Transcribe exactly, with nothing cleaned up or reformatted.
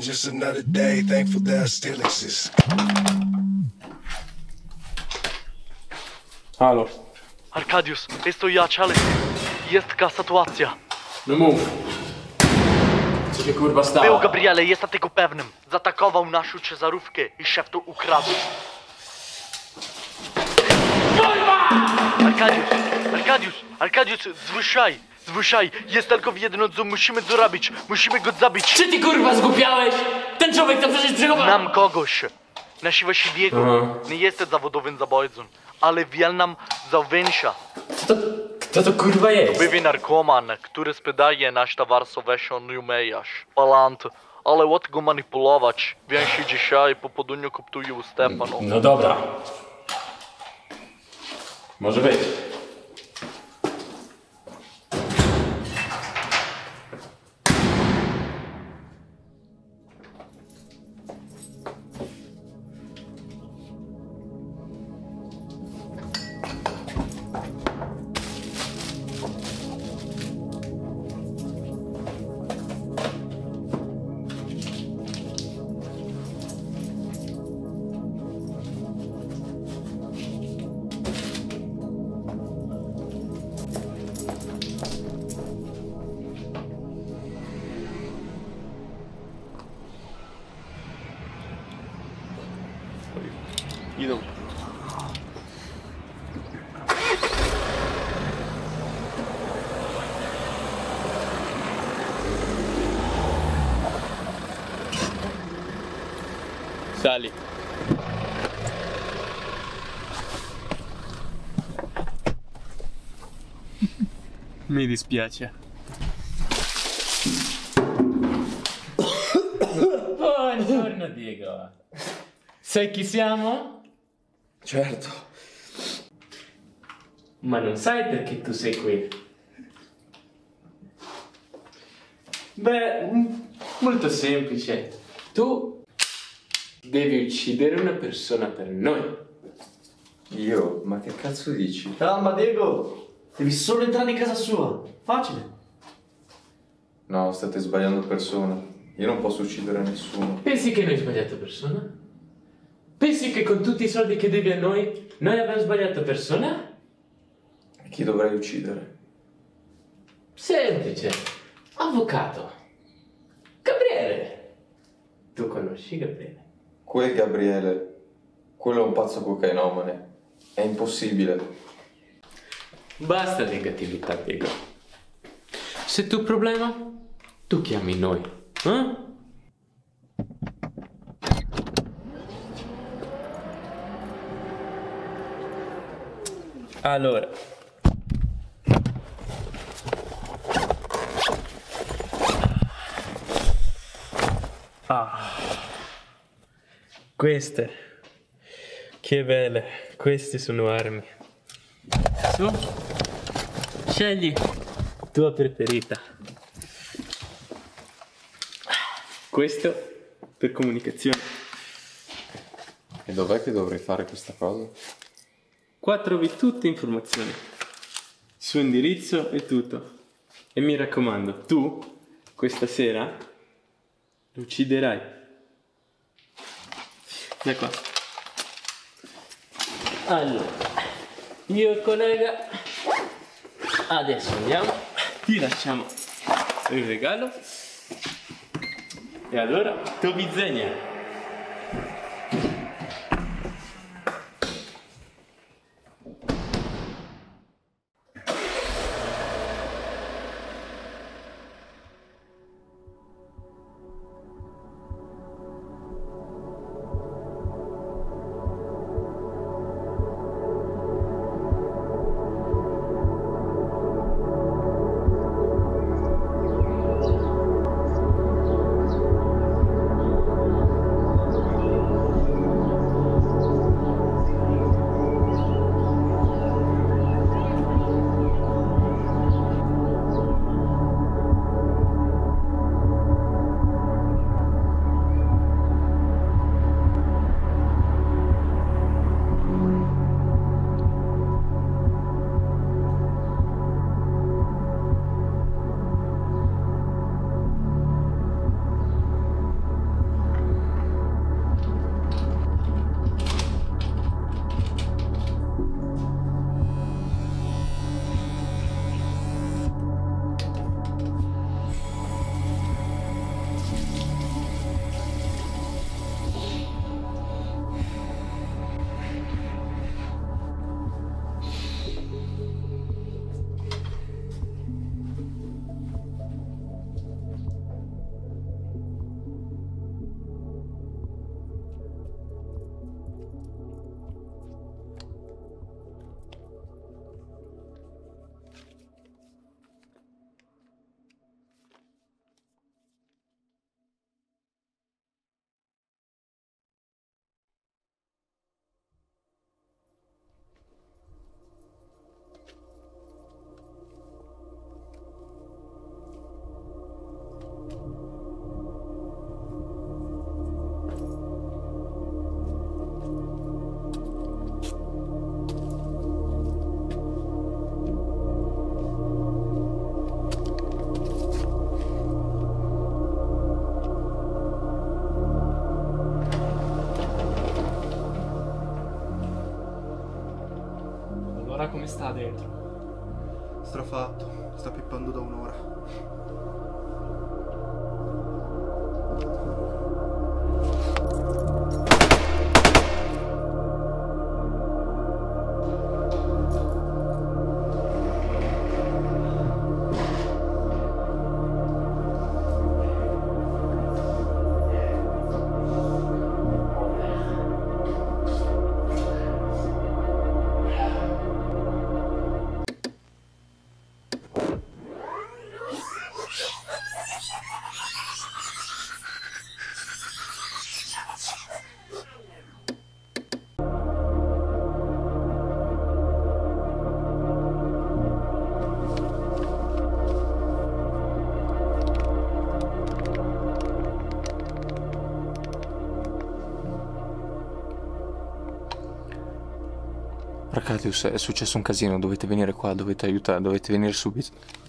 Just another day, thankful that I still exist. Halo. Arkadius, jest to ja, Czalek. Jest ta sytuacja. No mów. Co się kurwa stało? Był Gabriele, jest na tego pewnym. Zaatakował naszą Cezarówkę i szef to ukradł. Kurwa! Arkadius, Arkadius, Arkadius, zwyszaj. Zwyszaj, jest tylko w jedno, co musimy zrobić. Musimy go zabić. Czy ty kurwa zgłupiałeś? Ten człowiek tam przecież przychował. Znam kogoś. Nazywa się Diego. Uh-huh. Nie jestem zawodowym zabójcą, ale wiel nam zawęsza. Kto, kto to kurwa jest? To były narkoman, który sprzedaje nasz towar, co nie umiesz. Palant, ale łatwo manipulować. Więc się dzisiaj po poduniu kuptuje u Stepanów. No dobra. Może być. Idą. Sali. Mi dispiace. Buongiorno Diego. Sai chi siamo? Certo. Ma non sai perché tu sei qui? Beh, molto semplice. Tu devi uccidere una persona per noi. Io? Ma che cazzo dici? Calma Diego, devi solo entrare in casa sua. Facile. No, state sbagliando persona. Io non posso uccidere nessuno. Pensi che noi hai sbagliato persona? Pensi che con tutti i soldi che devi a noi, noi abbiamo sbagliato persona? E chi dovrei uccidere? Semplice. Avvocato. Gabriele. Tu conosci Gabriele? Quel Gabriele. Quello è un pazzo cocainomane. È impossibile. Basta negatività, Diego. Se tu hai un problema, tu chiami noi. Eh? Allora, ah, queste, che belle, queste sono armi. Su, scegli tua preferita. Questo per comunicazione. E dov'è che dovrei fare questa cosa? Qua trovi tutte le informazioni, il suo indirizzo e tutto. E mi raccomando, tu questa sera lo ucciderai. Da qua. Allora, io e il collega adesso andiamo, ti lasciamo il regalo. E allora, to bisogna. Ora come sta dentro? Strafatto, sta pippando da un'ora. Arkadius, è successo un casino, dovete venire qua, dovete aiutare, dovete venire subito.